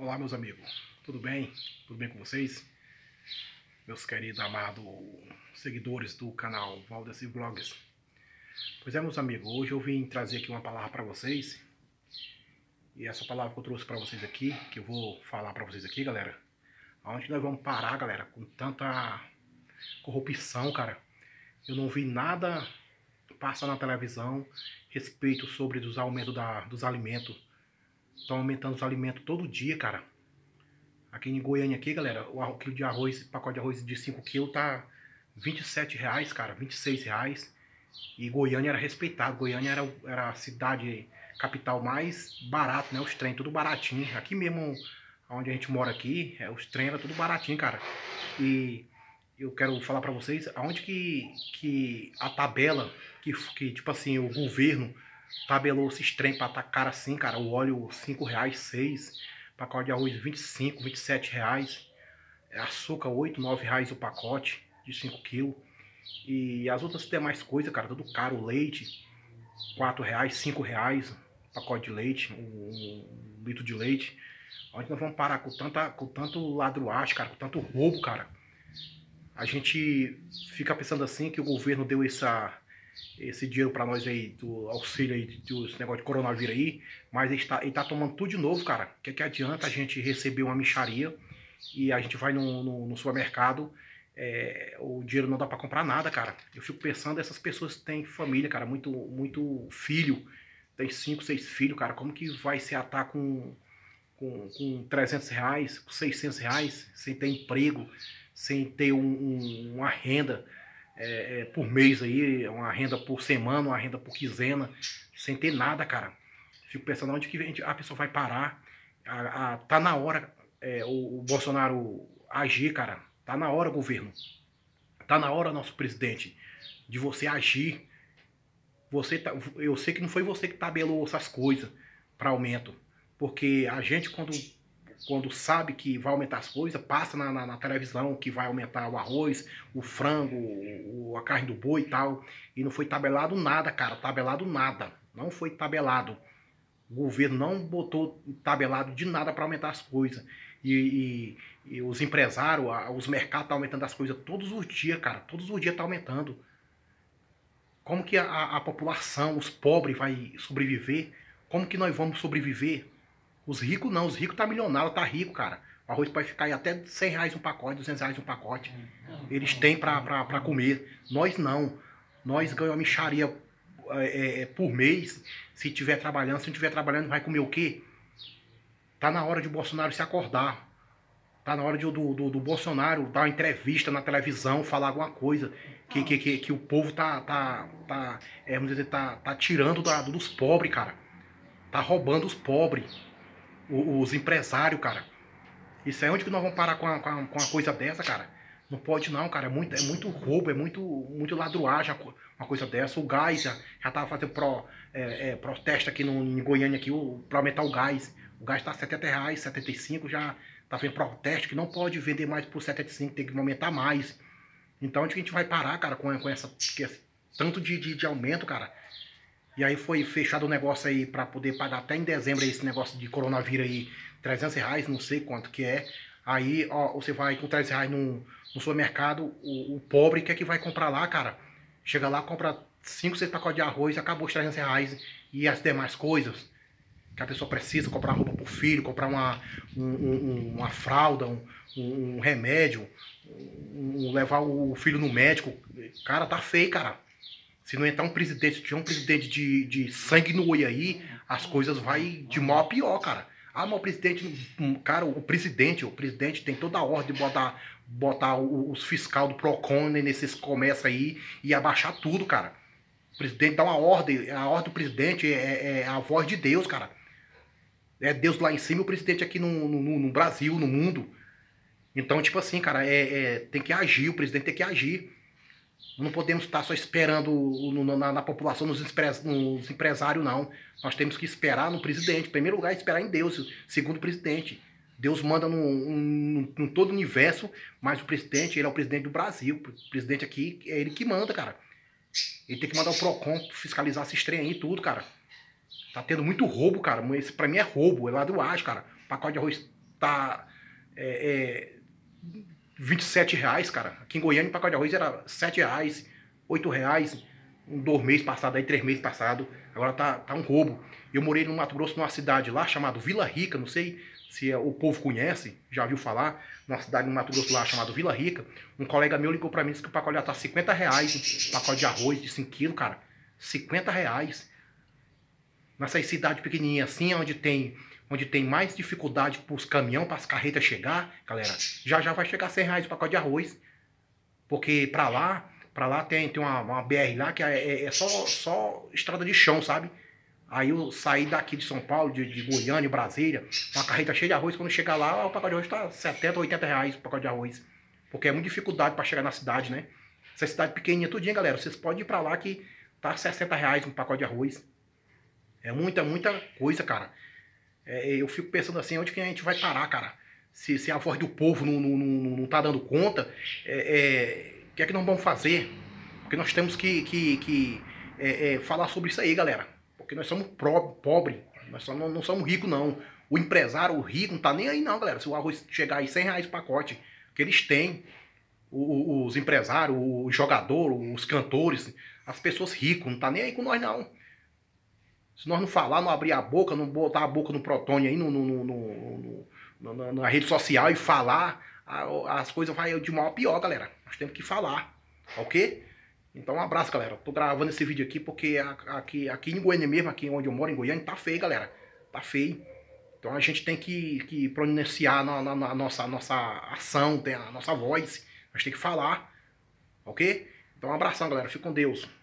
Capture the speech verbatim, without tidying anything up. Olá, meus amigos, tudo bem? Tudo bem com vocês? Meus queridos, amados seguidores do canal Valdecy Vlogs. Pois é, meus amigos, hoje eu vim trazer aqui uma palavra para vocês. E essa palavra que eu trouxe para vocês aqui, que eu vou falar para vocês aqui, galera. Aonde nós vamos parar, galera, com tanta corrupção, cara? Eu não vi nada passar na televisão respeito sobre os aumentos da, dos alimentos. Estão aumentando os alimentos todo dia, cara. Aqui em Goiânia, aqui, galera, o quilo de arroz, pacote de arroz de cinco quilos tá vinte e sete reais, cara, vinte e seis reais. E Goiânia era respeitado. Goiânia era, era a cidade capital mais barato, né? Os trem, tudo baratinho. Aqui mesmo, onde a gente mora aqui, é, os trem era tudo baratinho, cara. E eu quero falar pra vocês aonde que, que a tabela, que, que tipo assim, o governo tabelou esses trem pra atacar assim, cara. O óleo cinco reais, seis reais. Pacote de arroz vinte e cinco reais, vinte e sete reais. Açúcar oito reais, nove reais o pacote de cinco quilos. E as outras demais coisas, cara, tudo caro. Leite quatro reais, cinco reais pacote de leite, um litro de leite. Onde nós vamos parar com, tanta, com tanto ladruagem, cara, com tanto roubo, cara? A gente fica pensando assim que o governo deu essa... esse dinheiro pra nós aí, do auxílio aí, dos negócios de coronavírus aí, mas ele tá, ele tá tomando tudo de novo, cara. O que, que adianta a gente receber uma micharia e a gente vai no, no, no supermercado, é, o dinheiro não dá pra comprar nada, cara. Eu fico pensando, essas pessoas têm família, cara, muito, muito filho, tem cinco, seis filhos, cara. Como que vai se atar com, com, com trezentos reais, com seiscentos reais, sem ter emprego, sem ter um, um, uma renda? É, é, por mês aí, uma renda por semana, uma renda por quinzena, sem ter nada, cara. Fico pensando onde que a, gente, a pessoa vai parar. A, a, tá na hora é, o, o Bolsonaro agir, cara. Tá na hora, governo. Tá na hora, nosso presidente, de você agir. Você tá, eu sei que não foi você que tabelou essas coisas para aumento. Porque a gente, quando... Quando sabe que vai aumentar as coisas, passa na, na, na televisão que vai aumentar o arroz, o frango, o, a carne do boi e tal. E não foi tabelado nada, cara. Tabelado nada. Não foi tabelado. O governo não botou tabelado de nada para aumentar as coisas. E, e, e os empresários, os mercados estão aumentando as coisas todos os dias, cara. Todos os dias tá aumentando. Como que a, a população, os pobres, vai sobreviver? Como que nós vamos sobreviver? Os ricos não, os ricos tá milionário, tá rico, cara. O arroz pode ficar aí até cem reais um pacote, duzentos reais um pacote. Eles têm pra, pra, pra comer. Nós não. Nós ganhamos uma micharia é, é, por mês. Se tiver trabalhando, se não tiver trabalhando, vai comer o quê? Tá na hora de o Bolsonaro se acordar. Tá na hora de, do, do, do Bolsonaro dar uma entrevista na televisão, falar alguma coisa que, que, que, que o povo tá, tá, tá, é, vamos dizer, tá, tá tirando da, dos pobres, cara. Tá roubando os pobres. Os empresários, cara. Isso é onde que nós vamos parar com a, com a, com a coisa dessa, cara? Não pode não, cara. É muito, é muito roubo, é muito, muito ladruagem uma coisa dessa. O gás já, já tava fazendo pro, é, é, protesto aqui no, em Goiânia aqui, pra aumentar o gás. O gás tá setenta reais, setenta e cinco, já tá fazendo protesto que não pode vender mais por setenta e cinco, tem que aumentar mais. Então onde que a gente vai parar, cara, com, com essa, esse tanto de, de, de aumento, cara? E aí foi fechado o negócio aí para poder pagar até em dezembro esse negócio de coronavírus aí, trezentos reais, não sei quanto que é. Aí, ó, você vai com trezentos reais no, no supermercado, o, o pobre, o que é que vai comprar lá, cara? Chega lá, compra cinco, seis pacotes de arroz, acabou os trezentos reais e as demais coisas que a pessoa precisa, comprar roupa pro filho, comprar uma, um, um, uma fralda, um, um remédio, um, levar o filho no médico. Cara, tá feio, cara. Se não entrar um presidente, se tiver um presidente de, de sangue no olho aí, as coisas vai de mal a pior, cara. Ah, mas o presidente, cara, o presidente, o presidente tem toda a ordem de botar, botar os fiscal do PROCON nesses comércios aí e abaixar tudo, cara. O presidente dá uma ordem, a ordem do presidente é, é a voz de Deus, cara. É Deus lá em cima e o presidente aqui no, no, no Brasil, no mundo. Então, tipo assim, cara, é, é, tem que agir, o presidente tem que agir. Não podemos estar só esperando na, na população, nos, nos empresários, não. Nós temos que esperar no presidente. Em primeiro lugar, esperar em Deus. Segundo, o presidente. Deus manda no, no, no todo o universo, mas o presidente, ele é o presidente do Brasil. O presidente aqui, é ele que manda, cara. Ele tem que mandar o PROCON fiscalizar esses trem aí e tudo, cara. Tá tendo muito roubo, cara. Isso pra mim é roubo, é ladruagem, cara. Pacote de arroz tá é, é, vinte e sete reais, cara. Aqui em Goiânia, o pacote de arroz era sete reais, oito reais, um, dois meses passado, aí três meses passado. Agora tá, tá um roubo. Eu morei no Mato Grosso, numa cidade lá chamada Vila Rica, não sei se o povo conhece, já viu falar, numa cidade no Mato Grosso lá chamada Vila Rica. Um colega meu ligou pra mim e disse que o pacote já tá cinquenta reais, um pacote de arroz de cinco quilos, cara. cinquenta reais. Nessa cidade pequenininha assim, onde tem, onde tem mais dificuldade para os caminhões, para as carretas chegar, galera, já já vai chegar cem reais o pacote de arroz. Porque para lá, para lá tem, tem uma, uma B R lá que é, é só, só estrada de chão, sabe? Aí eu saí daqui de São Paulo, de, de Goiânia, Brasília, uma carreta cheia de arroz, quando chegar lá, o pacote de arroz está setenta, oitenta reais o pacote de arroz. Porque é muita dificuldade para chegar na cidade, né? Essa cidade pequenininha, tudinha, galera, vocês podem ir para lá que tá sessenta reais um pacote de arroz. É muita, muita coisa, cara. É, eu fico pensando assim, onde que a gente vai parar, cara? Se, se a voz do povo não, não, não, não tá dando conta, é, é, que é que nós vamos fazer? Porque nós temos que, que, que é, é, falar sobre isso aí, galera. Porque nós somos pro, pobre, nós só não, não somos ricos, não. O empresário, o rico, não tá nem aí, não, galera. Se o arroz chegar aí cem reais o pacote, que eles têm, o, os empresários, o jogador, os cantores, as pessoas ricas, não tá nem aí com nós, não. Se nós não falar, não abrir a boca, não botar a boca no PROCON aí, no, no, no, no, no, na rede social e falar, a, as coisas vai de mal a pior, galera. Nós temos que falar, ok? Então um abraço, galera. Tô gravando esse vídeo aqui porque aqui, aqui em Goiânia mesmo, aqui onde eu moro, em Goiânia, tá feio, galera. Tá feio. Então a gente tem que, que pronunciar na, na, na nossa, nossa ação, a nossa voz. Nós temos que falar, ok? Então um abração, galera. Fique com Deus.